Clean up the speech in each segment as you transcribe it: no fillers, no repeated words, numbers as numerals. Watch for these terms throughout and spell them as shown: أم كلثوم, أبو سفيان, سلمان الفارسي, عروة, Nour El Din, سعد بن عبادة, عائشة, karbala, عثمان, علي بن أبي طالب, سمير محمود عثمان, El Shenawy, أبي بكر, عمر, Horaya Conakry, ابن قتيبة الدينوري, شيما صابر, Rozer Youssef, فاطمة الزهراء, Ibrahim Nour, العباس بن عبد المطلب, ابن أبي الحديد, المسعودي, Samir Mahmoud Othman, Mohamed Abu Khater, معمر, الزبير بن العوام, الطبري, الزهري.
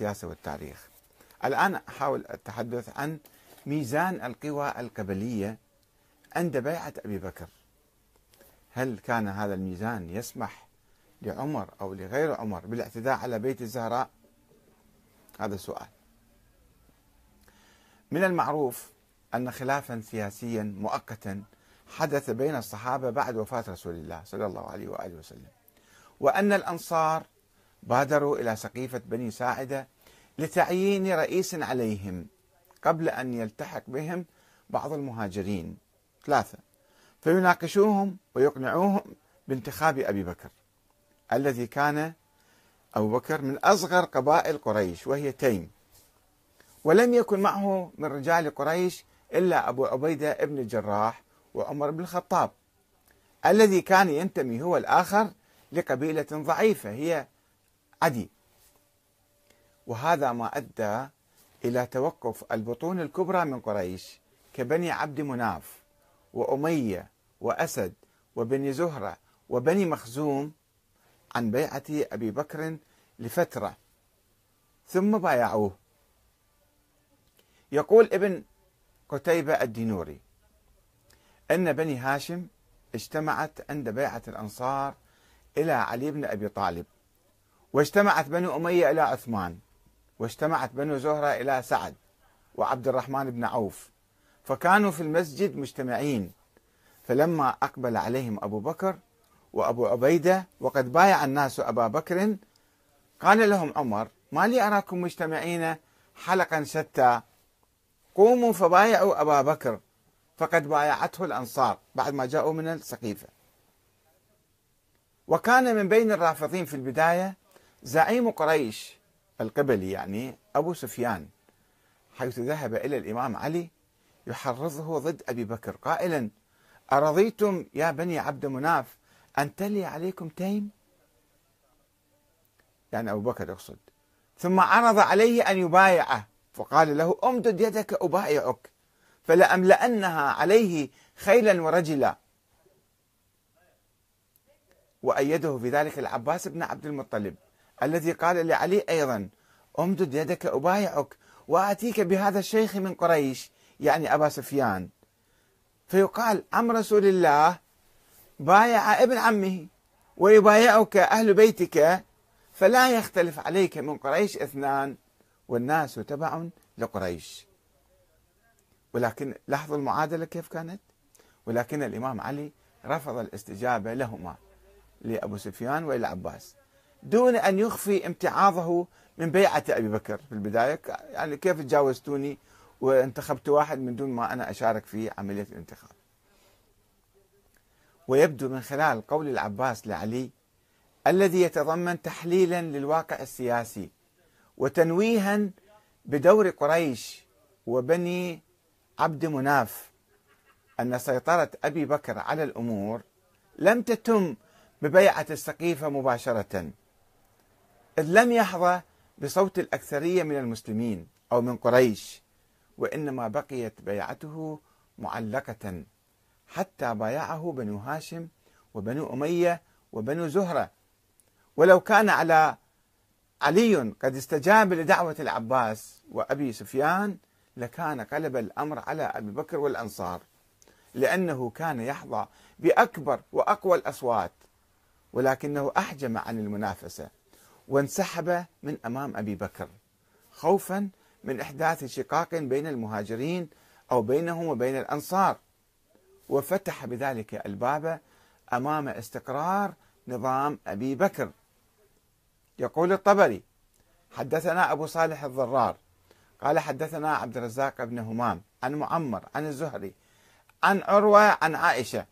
السياسة والتاريخ. الآن أحاول التحدث عن ميزان القوى القبلية عند بيعة أبي بكر. هل كان هذا الميزان يسمح لعمر أو لغير عمر بالاعتداء على بيت الزهراء؟ هذا سؤال. من المعروف أن خلافا سياسيا مؤقتا حدث بين الصحابة بعد وفاة رسول الله صلى الله عليه وآله وسلم، وأن الأنصار بادروا إلى سقيفة بني ساعدة لتعيين رئيس عليهم قبل أن يلتحق بهم بعض المهاجرين ثلاثة، فيناقشوهم ويقنعوهم بانتخاب أبي بكر الذي كان أبو بكر من أصغر قبائل قريش وهي تيم، ولم يكن معه من رجال قريش إلا أبو عبيدة ابن جراح وعمر بن الخطاب الذي كان ينتمي هو الآخر لقبيلة ضعيفة هي عدي. وهذا ما أدى إلى توقف البطون الكبرى من قريش كبني عبد مناف وأمية وأسد وبني زهرة وبني مخزوم عن بيعة أبي بكر لفترة، ثم بايعوه. يقول ابن قتيبة الدينوري أن بني هاشم اجتمعت عند بيعة الأنصار إلى علي بن أبي طالب، واجتمعت بنو أمية إلى عثمان، واجتمعت بنو زهرة إلى سعد وعبد الرحمن بن عوف، فكانوا في المسجد مجتمعين. فلما أقبل عليهم أبو بكر وأبو عبيدة وقد بايع الناس أبا بكر، قال لهم عمر: ما لي أراكم مجتمعين حلقا شتى، قوموا فبايعوا أبا بكر فقد بايعته الأنصار بعد ما جاءوا من السقيفة. وكان من بين الرافضين في البداية زعيم قريش القبلي يعني أبو سفيان، حيث ذهب إلى الإمام علي يحرضه ضد أبي بكر قائلا: أرضيتم يا بني عبد مناف أن تلي عليكم تيم؟ يعني أبو بكر يقصد. ثم عرض عليه أن يبايعه فقال له: أمدد يدك أبايعك فلأملأنها عليه خيلا ورجلا. وأيده في ذلك العباس بن عبد المطلب الذي قال لعلي أيضا: أمدد يدك أبايعك وأتيك بهذا الشيخ من قريش يعني أبا سفيان. فيقال عن رسول الله: بايع ابن عمه ويبايعك أهل بيتك، فلا يختلف عليك من قريش اثنان والناس تبع لقريش. ولكن لاحظوا المعادلة كيف كانت. ولكن الإمام علي رفض الاستجابة لهما، لأبو سفيان وللعباس، دون أن يخفي امتعاضه من بيعة أبي بكر في البداية، يعني كيف تجاوزتوني وانتخبت واحد من دون ما أنا أشارك في عملية الانتخاب. ويبدو من خلال قول العباس لعلي الذي يتضمن تحليلا للواقع السياسي وتنويها بدور قريش وبني عبد مناف أن سيطرة أبي بكر على الأمور لم تتم ببيعة السقيفة مباشرة، إذ لم يحظى بصوت الأكثرية من المسلمين أو من قريش، وإنما بقيت بيعته معلقة حتى بايعه بنو هاشم وبنو أمية وبنو زهرة. ولو كان علي قد استجاب لدعوة العباس وأبي سفيان لكان قلب الأمر على أبي بكر والأنصار، لأنه كان يحظى بأكبر وأقوى الأصوات، ولكنه أحجم عن المنافسة وانسحب من أمام أبي بكر خوفا من إحداث شقاق بين المهاجرين أو بينهم وبين الأنصار، وفتح بذلك الباب أمام استقرار نظام أبي بكر. يقول الطبري: حدثنا أبو صالح الضرار قال حدثنا عبد الرزاق بن همام عن معمر عن الزهري عن عروة عن عائشة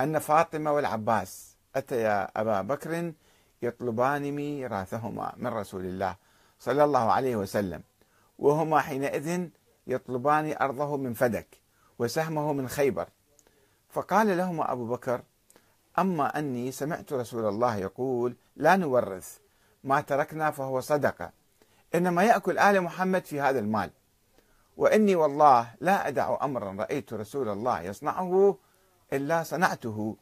أن فاطمة والعباس أتيا أبا بكر يطلبان ميراثهما من رسول الله صلى الله عليه وسلم، وهما حينئذ يطلبان أرضه من فدك وسهمه من خيبر، فقال لهما أبو بكر: أما أني سمعت رسول الله يقول: لا نورث، ما تركنا فهو صدقة، إنما يأكل آل محمد في هذا المال، وإني والله لا أدع أمرا رأيت رسول الله يصنعه إلا صنعته.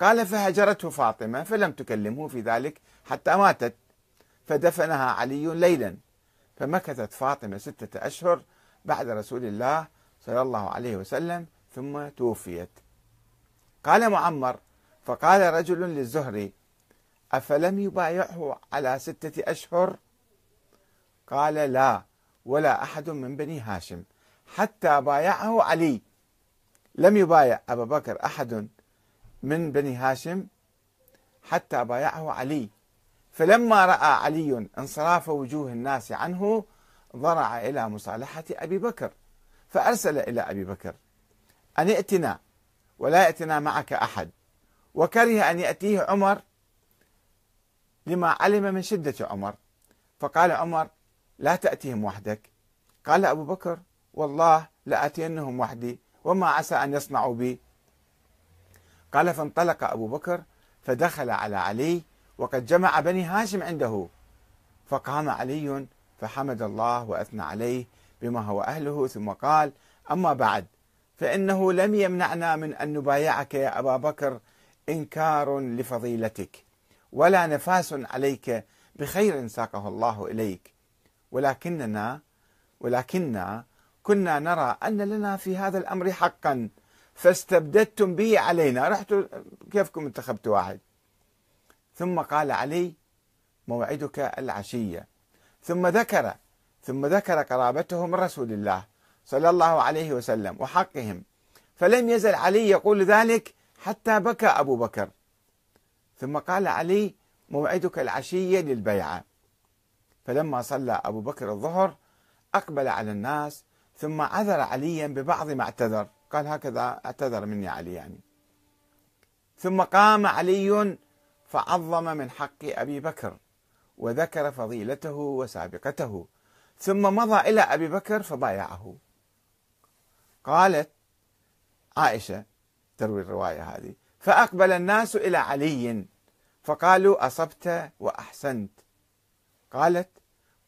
قال: فهجرته فاطمة فلم تكلمه في ذلك حتى ماتت، فدفنها علي ليلا، فمكثت فاطمة 6 أشهر بعد رسول الله صلى الله عليه وسلم ثم توفيت. قال معمر: فقال رجل للزهري: أفلم يبايعه على 6 أشهر؟ قال: لا، ولا أحد من بني هاشم حتى بايعه علي. لم يبايع أبا بكر أحد من بني هاشم حتى بايعه علي، فلما رأى علي انصراف وجوه الناس عنه ضرع إلى مصالحة أبي بكر، فأرسل إلى أبي بكر أن يأتنا ولا يأتنا معك أحد، وكره أن يأتيه عمر لما علم من شدة عمر. فقال عمر: لا تأتيهم وحدك. قال أبو بكر: والله لأتينهم وحدي، وما عسى أن يصنعوا بي. قال: فانطلق أبو بكر فدخل على علي وقد جمع بني هاشم عنده، فقام علي فحمد الله وأثنى عليه بما هو أهله، ثم قال: أما بعد، فإنه لم يمنعنا من أن نبايعك يا أبا بكر إنكار لفضيلتك، ولا نفاس عليك بخير ساقه الله إليك، ولكننا كنا نرى أن لنا في هذا الأمر حقا فاستبددتم به علينا، رحتوا كيفكم انتخبتوا واحد. ثم قال علي: موعدك العشية. ثم ذكر قرابته من رسول الله صلى الله عليه وسلم وحقهم، فلم يزل علي يقول ذلك حتى بكى أبو بكر. ثم قال علي: موعدك العشية للبيعة. فلما صلى أبو بكر الظهر أقبل على الناس، ثم عذر عليا ببعض ما اعتذر، قال: هكذا اعتذر مني علي يعني. ثم قام علي فعظم من حق أبي بكر وذكر فضيلته وسابقته، ثم مضى إلى أبي بكر فبايعه. قالت عائشة تروي الرواية هذه: فأقبل الناس إلى علي فقالوا: أصبت وأحسنت. قالت: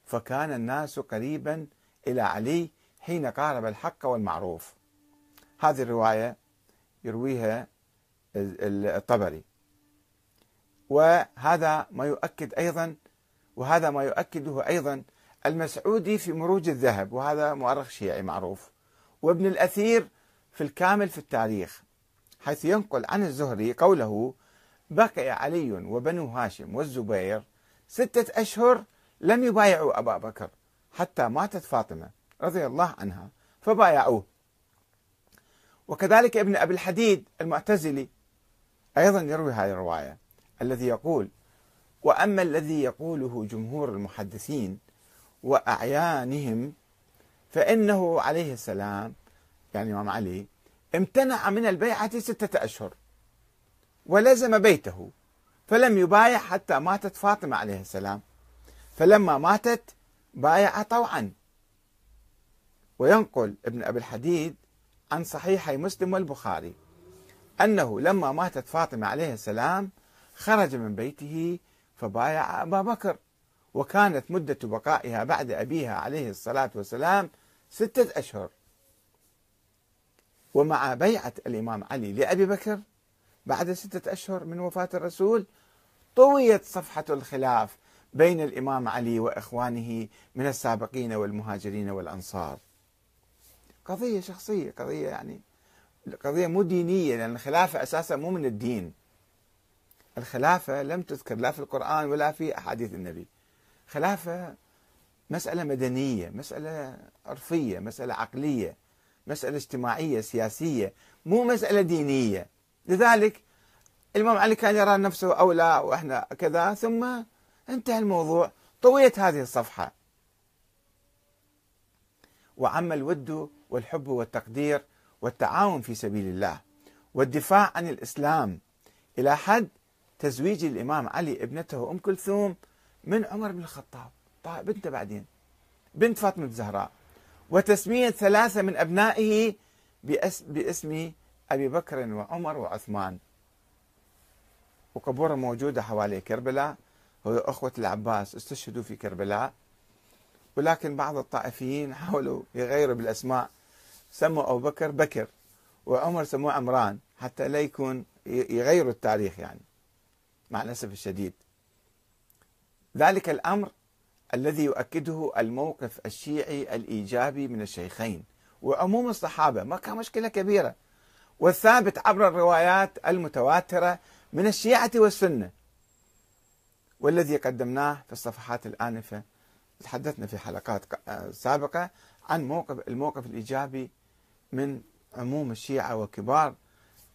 فكان الناس قريبا إلى علي حين قارب الحق والمعروف. هذه الرواية يرويها الطبري، وهذا ما يؤكده أيضا المسعودي في مروج الذهب، وهذا مؤرخ شيعي معروف، وابن الأثير في الكامل في التاريخ، حيث ينقل عن الزهري قوله: بقي علي وبنو هاشم والزبير 6 أشهر لم يبايعوا أبا بكر حتى ماتت فاطمة رضي الله عنها فبايعوه. وكذلك ابن أبي الحديد المعتزلي أيضا يروي هذه الرواية، الذي يقول: وأما الذي يقوله جمهور المحدثين وأعيانهم فإنه عليه السلام، يعني إمام علي، امتنع من البيعة 6 أشهر ولزم بيته، فلم يبايع حتى ماتت فاطمة عليه السلام، فلما ماتت بايع طوعا. وينقل ابن أبي الحديد عن صحيحي مسلم والبخاري أنه لما ماتت فاطمة عليه السلام خرج من بيته فبايع أبا بكر، وكانت مدة بقائها بعد أبيها عليه الصلاة والسلام 6 أشهر. ومع بيعة الإمام علي لأبي بكر بعد 6 أشهر من وفاة الرسول طويت صفحة الخلاف بين الإمام علي وإخوانه من السابقين والمهاجرين والأنصار. قضية شخصية، قضية مو دينية، لأن الخلافة أساسا مو من الدين، الخلافة لم تذكر لا في القرآن ولا في أحاديث النبي. خلافة مسألة مدنية، مسألة عرفية، مسألة عقلية، مسألة اجتماعية سياسية، مو مسألة دينية. لذلك الإمام علي كان يرى نفسه أولى وإحنا كذا، ثم انتهى الموضوع، طويت هذه الصفحة. وعما الود والحب والتقدير والتعاون في سبيل الله والدفاع عن الإسلام، إلى حد تزويج الإمام علي ابنته أم كلثوم من عمر بن الخطاب، بنته بعدين بنت فاطمة الزهراء، وتسمية 3 من أبنائه باسم أبي بكر وعمر وعثمان. وقبور موجودة حوالي كربلاء، هو أخوة العباس استشهدوا في كربلاء، ولكن بعض الطائفيين حاولوا يغيروا بالأسماء، سموا أبو بكر بكر وعمر سموه عمران، حتى لا يكون يغيروا التاريخ يعني، مع الأسف الشديد. ذلك الأمر الذي يؤكده الموقف الشيعي الإيجابي من الشيخين وعموم الصحابة، ما كان مشكلة كبيرة، والثابت عبر الروايات المتواترة من الشيعة والسنة، والذي قدمناه في الصفحات الآنفة. تحدثنا في حلقات سابقة عن الموقف الإيجابي من عموم الشيعة وكبار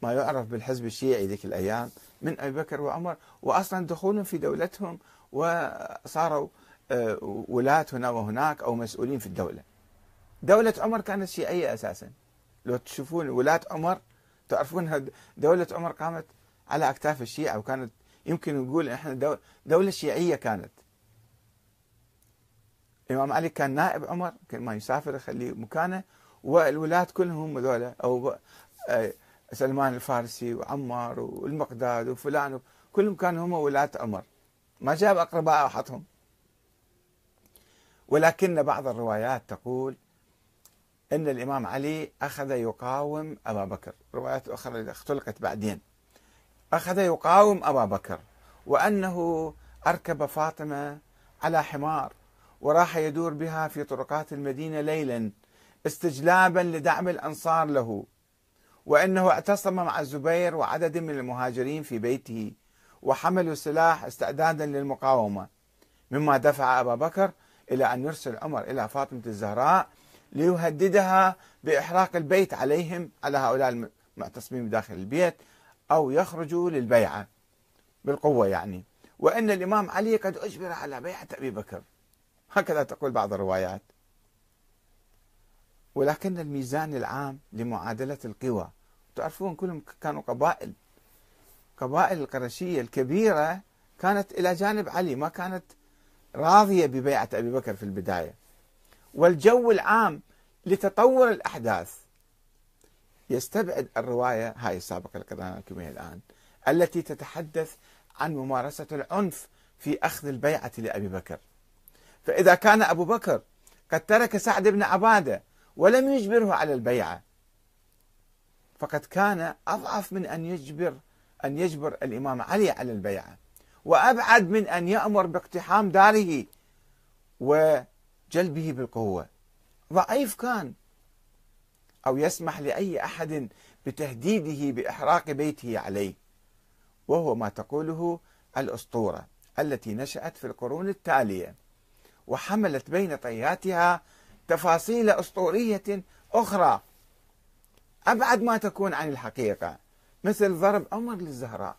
ما يعرف بالحزب الشيعي ذيك الأيام من أبي بكر وعمر، وأصلا دخولهم في دولتهم وصاروا ولاة هنا وهناك أو مسؤولين في الدولة. دولة عمر كانت شيعية أساسا، لو تشوفون ولاة عمر تعرفونها، دولة عمر قامت على أكتاف الشيعة، وكانت يمكن نقول إحنا دولة شيعية. كانت الإمام علي كان نائب عمر، كان ما يسافر يخليه مكانه، والولاة كلهم هذول، أو سلمان الفارسي وعمر والمقداد وفلان، كلهم كانوا هم ولاة عمر، ما جاب أقرباء وحطهم. ولكن بعض الروايات تقول أن الإمام علي أخذ يقاوم أبا بكر، روايات أخرى اختلقت بعدين، أخذ يقاوم أبا بكر، وأنه أركب فاطمة على حمار وراح يدور بها في طرقات المدينة ليلا استجلابا لدعم الأنصار له، وأنه اعتصم مع الزبير وعدد من المهاجرين في بيته وحملوا السلاح استعدادا للمقاومة، مما دفع أبا بكر إلى أن يرسل عمر إلى فاطمة الزهراء ليهددها بإحراق البيت عليهم، على هؤلاء المعتصمين داخل البيت، أو يخرجوا للبيعة بالقوة يعني، وأن الإمام علي قد أجبر على بيعة أبي بكر، هكذا تقول بعض الروايات. ولكن الميزان العام لمعادلة القوى، تعرفون كلهم كانوا قبائل، قبائل القرشية الكبيرة كانت إلى جانب علي، ما كانت راضية ببيعة أبي بكر في البداية. والجو العام لتطور الأحداث يستبعد الرواية هاي السابقة اللي قرأنا لكم الآن، التي تتحدث عن ممارسة العنف في أخذ البيعة لأبي بكر. فإذا كان أبو بكر قد ترك سعد بن عبادة ولم يجبره على البيعة، فقد كان أضعف من أن يجبر الإمام علي على البيعة، وأبعد من أن يأمر باقتحام داره وجلبه بالقوة، ضعيف كان، أو يسمح لأي أحد بتهديده بإحراق بيته عليه، وهو ما تقوله الأسطورة التي نشأت في القرون التالية وحملت بين طياتها تفاصيل أسطورية أخرى أبعد ما تكون عن الحقيقة، مثل ضرب عمر للزهراء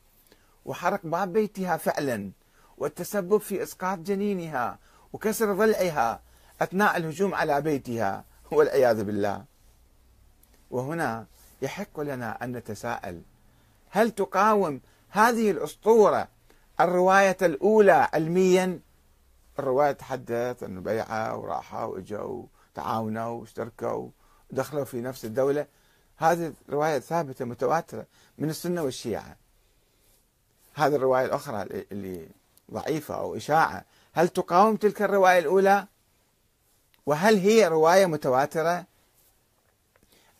وحرق باب بيتها فعلا، والتسبب في إسقاط جنينها وكسر ضلعها أثناء الهجوم على بيتها والعياذ بالله. وهنا يحق لنا أن نتساءل، هل تقاوم هذه الأسطورة الرواية الأولى علميا؟ الرواية تحدث أن بيعة وراحة وإجوا تعاونوا واشتركوا ودخلوا في نفس الدولة، هذه الرواية ثابتة متواترة من السنة والشيعة. هذه الرواية الأخرى اللي ضعيفة أو إشاعة، هل تقاوم تلك الرواية الأولى؟ وهل هي رواية متواترة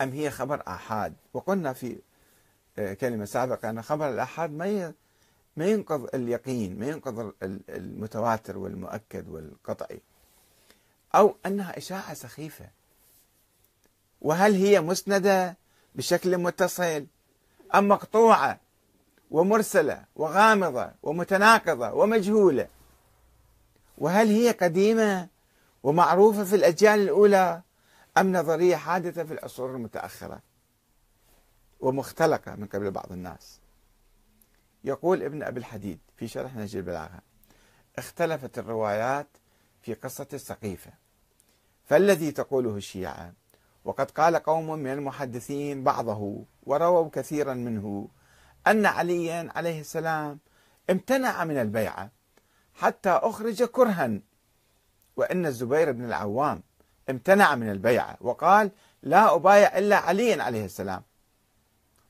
أم هي خبر آحاد؟ وقلنا في كلمة سابقة أن خبر الآحاد ما ينقض اليقين، ما ينقض المتواتر والمؤكد والقطعي، أو أنها إشاعة سخيفة. وهل هي مسندة بشكل متصل أم مقطوعة ومرسلة وغامضة ومتناقضة ومجهولة؟ وهل هي قديمة ومعروفة في الأجيال الأولى أم نظرية حادثة في العصور المتأخرة ومختلقة من قبل بعض الناس؟ يقول ابن أبي الحديد في شرح نهج البلاغة: اختلفت الروايات في قصة السقيفة، فالذي تقوله الشيعة وقد قال قوم من المحدثين بعضه ورووا كثيرا منه أن عليا عليه السلام امتنع من البيعة حتى أخرج كرها، وأن الزبير بن العوام امتنع من البيعة وقال لا أبايع إلا عليا عليه السلام،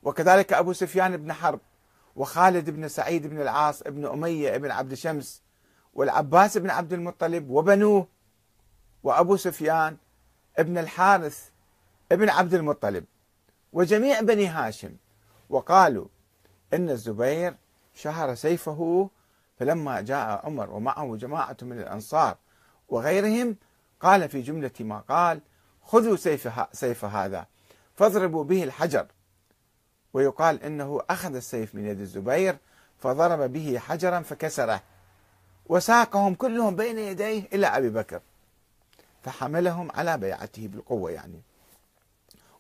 وكذلك أبو سفيان بن حرب وخالد بن سعيد بن العاص بن أمية بن عبد شمس والعباس بن عبد المطلب وبنوه، وأبو سفيان بن الحارث بن عبد المطلب وجميع بني هاشم، وقالوا إن الزبير شهر سيفه، فلما جاء عمر ومعه جماعة من الأنصار وغيرهم قال في جملة ما قال: خذوا سيف هذا فاضربوا به الحجر. ويقال إنه أخذ السيف من يد الزبير فضرب به حجرا فكسره، وساقهم كلهم بين يديه إلى أبي بكر، فحملهم على بيعته بالقوة يعني.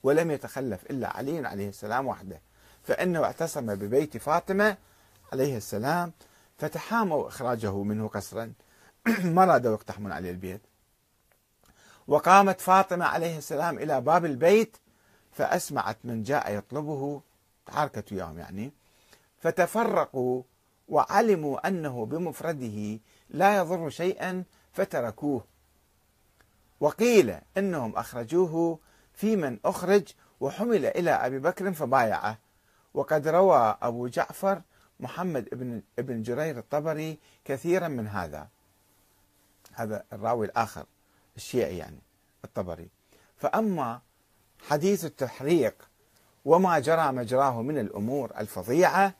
ولم يتخلف إلا علي عليه السلام وحده، فإنه اعتصم ببيت فاطمة عليه السلام، فتحاموا إخراجه منه قسرا، ما رادوا يقتحمون عليه البيت. وقامت فاطمة عليه السلام إلى باب البيت فأسمعت من جاء يطلبه، تعاركة يوم يعني، فتفرقوا وعلموا أنه بمفرده لا يضر شيئا فتركوه. وقيل أنهم أخرجوه في من أخرج وحمل إلى أبي بكر فبايعه. وقد روى أبو جعفر محمد ابن جرير الطبري كثيرا من هذا الراوي الآخر الشيعي يعني الطبري. فأما حديث التحريق وما جرى مجراه من الأمور الفظيعة،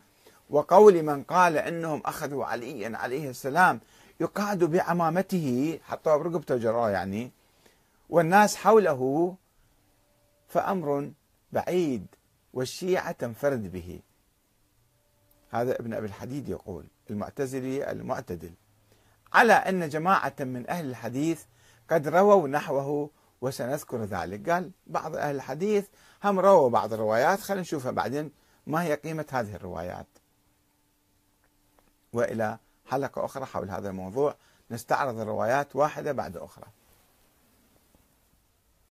وقول من قال إنهم أخذوا عليا عليه السلام يقعد بعمامته حتى برقبته جراه يعني، والناس حوله، فأمر بعيد والشيعة تنفرد به. هذا ابن أبي الحديد يقول، المعتزلي المعتدل، على أن جماعة من أهل الحديث قد رووا نحوه وسنذكر ذلك. قال بعض أهل الحديث هم رووا بعض الروايات، خلينا نشوفها بعدين ما هي قيمة هذه الروايات، وإلى حلقة أخرى حول هذا الموضوع نستعرض الروايات واحدة بعد أخرى.